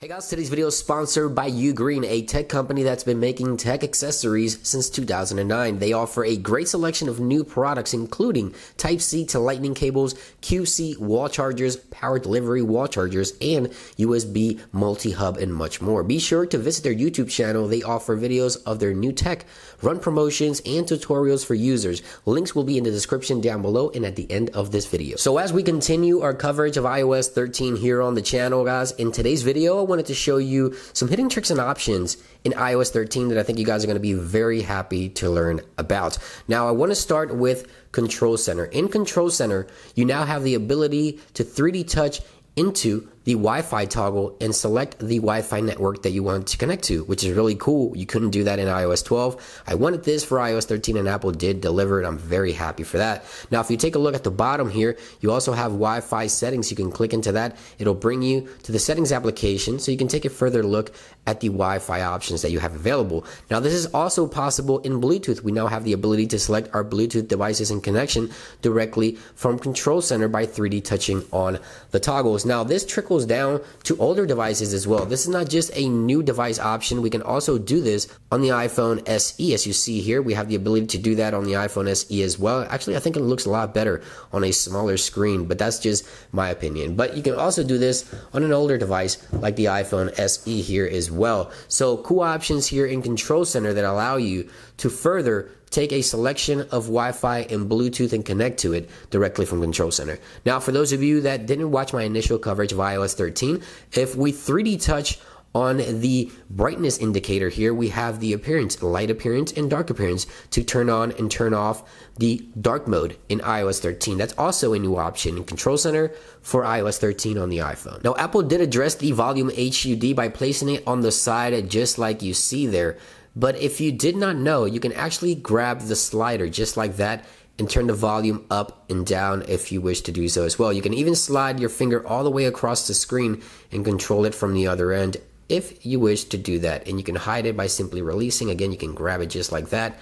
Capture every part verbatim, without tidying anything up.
Hey guys, today's video is sponsored by Ugreen, a tech company that's been making tech accessories since two thousand nine. They offer a great selection of new products, including Type-C to Lightning cables, Q C wall chargers, power delivery wall chargers, and U S B multi-hub, and much more. Be sure to visit their YouTube channel. They offer videos of their new tech, run promotions, and tutorials for users. Links will be in the description down below and at the end of this video. So as we continue our coverage of i O S thirteen here on the channel, guys, in today's video, wanted to show you some hidden tricks and options in i O S thirteen that I think you guys are going to be very happy to learn about. Now I want to start with Control Center. In Control Center, you now have the ability to three D touch into the Wi-Fi toggle and select the Wi-Fi network that you want to connect to, which is really cool. You couldn't do that in i O S twelve. I wanted this for i O S thirteen and Apple did deliver it. I'm very happy for that. Now, if you take a look at the bottom here, you also have Wi-Fi settings. You can click into that. It'll bring you to the settings application so you can take a further look at the Wi-Fi options that you have available. Now, this is also possible in Bluetooth. We now have the ability to select our Bluetooth devices and connection directly from Control Center by three D touching on the toggles. Now, this trickles down to older devices as well. This is not just a new device option. We can also do this on the iPhone S E. As you see here, we have the ability to do that on the iPhone S E as well. Actually, I think it looks a lot better on a smaller screen, but that's just my opinion. But you can also do this on an older device like the iPhone S E here as well. So cool options here in Control Center that allow you to further take a selection of Wi-Fi and Bluetooth and connect to it directly from Control Center. Now, for those of you that didn't watch my initial coverage of i O S thirteen, if we three D touch on the brightness indicator here, we have the appearance, light appearance and dark appearance, to turn on and turn off the dark mode in i O S thirteen. That's also a new option in Control Center for i O S thirteen on the iPhone. Now, Apple did address the volume H U D by placing it on the side just like you see there. But if you did not know, you can actually grab the slider just like that and turn the volume up and down if you wish to do so as well. You can even slide your finger all the way across the screen and control it from the other end if you wish to do that. And you can hide it by simply releasing. Again, you can grab it just like that.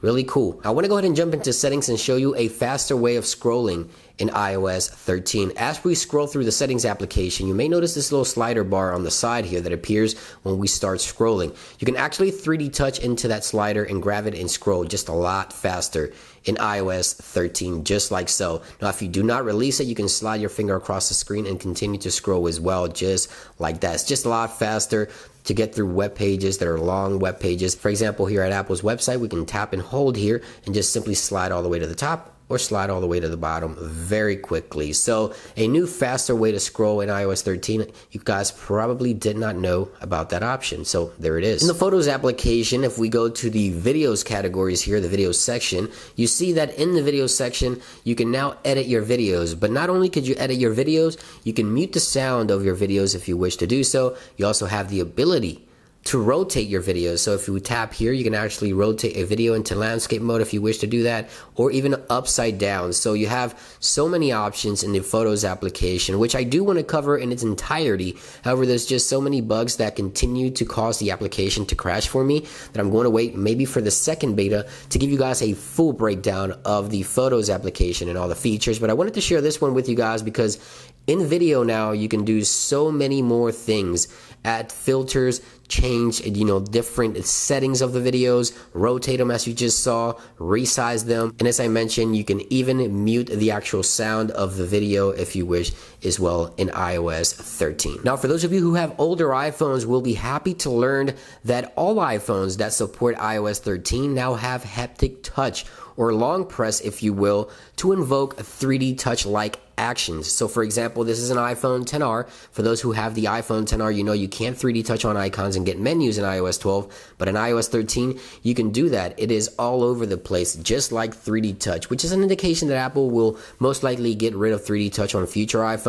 Really cool. I want to go ahead and jump into settings and show you a faster way of scrolling in i O S thirteen. As we scroll through the settings application, you may notice this little slider bar on the side here that appears when we start scrolling. You can actually three D touch into that slider and grab it and scroll just a lot faster in i O S thirteen, just like so. Now, if you do not release it, you can slide your finger across the screen and continue to scroll as well, just like that. It's just a lot faster to get through web pages that are long web pages. For example, here at Apple's website, we can tap and hold here and just simply slide all the way to the top or slide all the way to the bottom very quickly. So a new faster way to scroll in i O S thirteen, you guys probably did not know about that option. So there it is. In the Photos application, if we go to the videos categories here, the videos section, you see that in the videos section, you can now edit your videos. But not only could you edit your videos, you can mute the sound of your videos if you wish to do so. You also have the ability to rotate your videos. So if you tap here, you can actually rotate a video into landscape mode if you wish to do that, or even upside down. So you have so many options in the Photos application, which I do want to cover in its entirety. However, there's just so many bugs that continue to cause the application to crash for me that I'm going to wait maybe for the second beta to give you guys a full breakdown of the Photos application and all the features. But I wanted to share this one with you guys because in video now, you can do so many more things. Add filters, change, you know, different settings of the videos, rotate them as you just saw, resize them. And as I mentioned, you can even mute the actual sound of the video if you wish as well in i O S thirteen. Now, for those of you who have older iPhones, we'll be happy to learn that all iPhones that support i O S thirteen now have haptic touch, or long press if you will, to invoke a three D touch like actions. So for example, this is an iPhone X R. For those who have the iPhone X R, you know you can't three D touch on icons and get menus in i O S twelve, but in i O S thirteen, you can do that. It is all over the place, just like three D touch, which is an indication that Apple will most likely get rid of three D touch on future iPhones.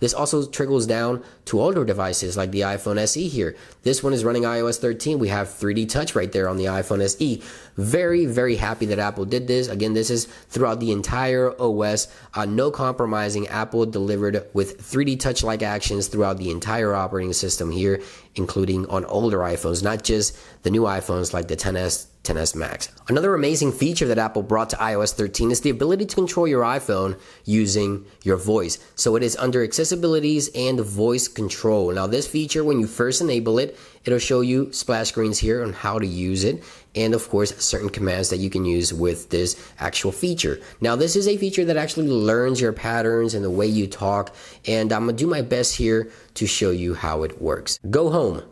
This also trickles down to older devices like the iPhone S E here. This one is running i O S thirteen. We have three D touch right there on the iPhone S E. Very, very happy that Apple did this. Again, this is throughout the entire O S, uh, no compromise. Apple delivered with three D touch-like actions throughout the entire operating system here, including on older iPhones, not just the new iPhones like the X S, X S Max. Another amazing feature that Apple brought to i O S thirteen is the ability to control your iPhone using your voice. So it is under accessibilities and voice control. Now this feature, when you first enable it, it'll show you splash screens here on how to use it, and of course certain commands that you can use with this actual feature. Now this is a feature that actually learns your patterns and the way you talk, and I'm gonna do my best here to show you how it works. Go home,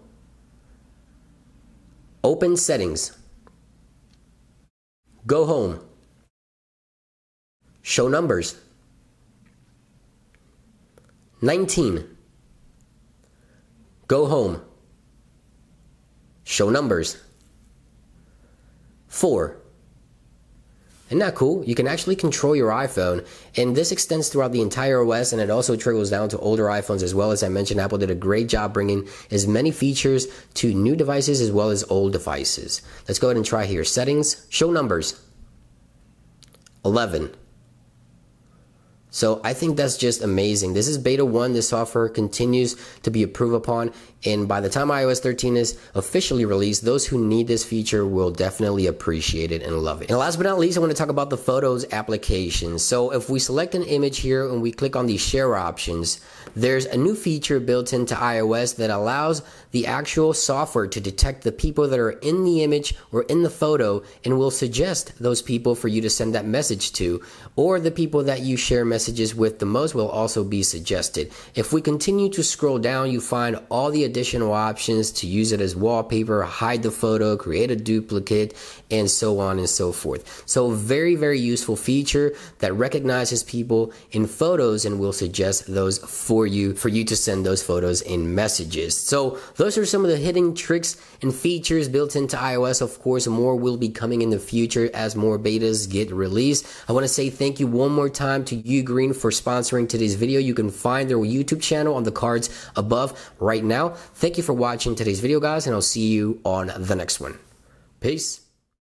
open settings, go home, show numbers, nineteen, go home, show numbers, four. Isn't that cool? You can actually control your iPhone, and this extends throughout the entire O S, and it also trickles down to older iPhones as well. As I mentioned, Apple did a great job bringing as many features to new devices as well as old devices. Let's go ahead and try here. Settings, show numbers, eleven. So I think that's just amazing. This is beta one. This software continues to be improved upon, and by the time i O S thirteen is officially released, those who need this feature will definitely appreciate it and love it. And last but not least, I want to talk about the Photos application. So if we select an image here and we click on the share options, there's a new feature built into iOS that allows the actual software to detect the people that are in the image or in the photo, and will suggest those people for you to send that message to, or the people that you share messages Messages with the most will also be suggested. If we continue to scroll down, you find all the additional options to use it as wallpaper, hide the photo, create a duplicate, and so on and so forth. So very, very useful feature that recognizes people in photos and will suggest those for you, for you to send those photos in messages. So those are some of the hidden tricks and features built into iOS. Of course, more will be coming in the future as more betas get released. I want to say thank you one more time to Ugreen for sponsoring today's video. You can find their YouTube channel on the cards above right now. Thank you for watching today's video, guys, and I'll see you on the next one. Peace.